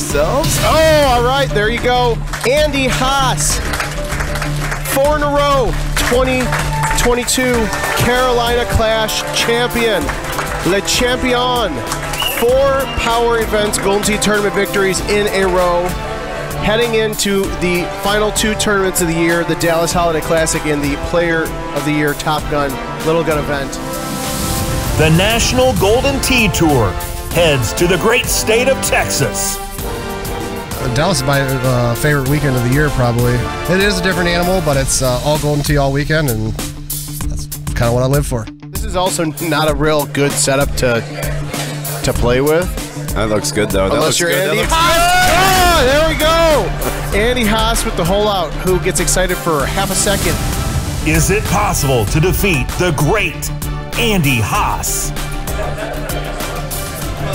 yourselves. Oh, all right, there you go. Andy Haas, 4 in a row, 2022 Carolina Clash champion. Le Champion, 4 power events, Golden Tee tournament victories in a row. Heading into the final 2 tournaments of the year, the Dallas Holiday Classic and the Player of the Year Top Gun Little Gun event. The National Golden Tee Tour heads to the great state of Texas. Dallas is my favorite weekend of the year, probably. It is a different animal, but it's all Golden Tee all weekend, and that's kind of what I live for. This is also not a real good setup to play with. That looks good, though. Unless you're Andy Haas. Oh, there we go. Andy Haas with the hole out, who gets excited for half a second. Is it possible to defeat the great Andy Haas?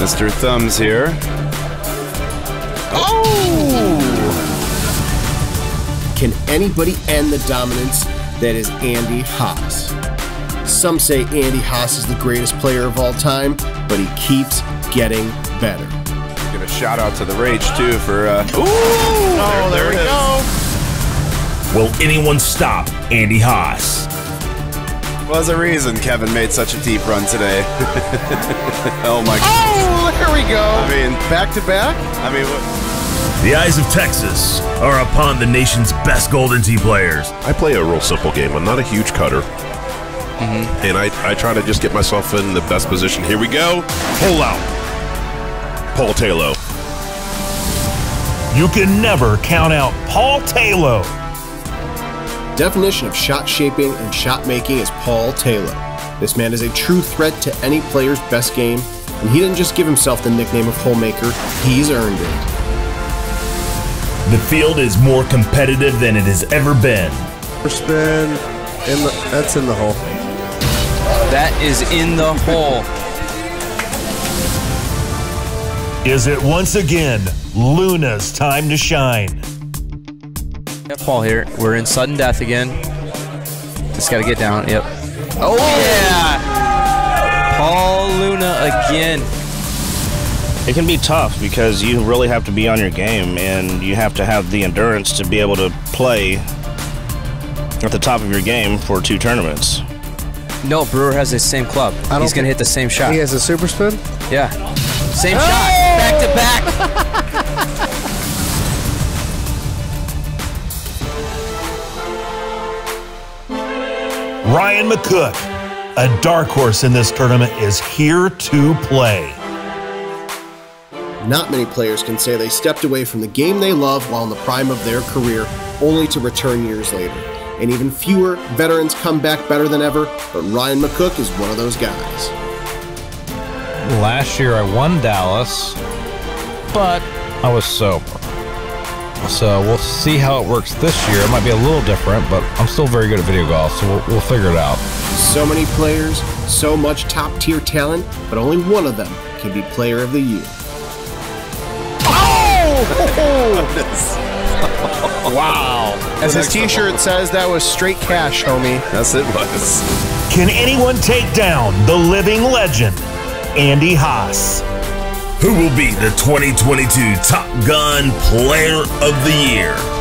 Mr. Thumbs here. Oh! Can anybody end the dominance that is Andy Haas? Some say Andy Haas is the greatest player of all time, but he keeps getting better. Give a shout out to the Rage too for. Ooh! Oh, there we go. Will anyone stop Andy Haas? Was a reason Kevin made such a deep run today. Oh my God. Oh, there we go. I mean, back to back. I mean, the eyes of Texas are upon the nation's best Golden Tee players. I play a real simple game. I'm not a huge cutter. And I try to just get myself in the best position. Here we go. Hole out. Paul Taylor. You can never count out Paul Taylor. Definition of shot shaping and shot making is Paul Taylor. This man is a true threat to any player's best game, and he didn't just give himself the nickname of hole maker, he's earned it. The field is more competitive than it has ever been. Spin, that's in the hole. That is in the hole. Is it once again Luna's time to shine? Paul here. We're in sudden death again. Just got to get down. Yep. Oh, yeah. Paul Luna again. It can be tough because you really have to be on your game and you have to have the endurance to be able to play at the top of your game for 2 tournaments. No, Brewer has the same club. He's going to hit the same shot. He has a super spin? Yeah. Same shot. Back to back. Ryan McCook, a dark horse in this tournament, is here to play. Not many players can say they stepped away from the game they love while in the prime of their career, only to return years later. And even fewer veterans come back better than ever, but Ryan McCook is one of those guys. Last year I won Dallas, but I was sober. So we'll see how it works this year. It might be a little different, but I'm still very good at video golf, so we'll figure it out. So many players, so much top-tier talent, but only one of them can be Player of the Year. Oh! Wow. As his t-shirt says, that was straight cash, homie. Yes, it was. Can anyone take down the living legend, Andy Haas? Who will be the 2022 Top Gun Player of the Year?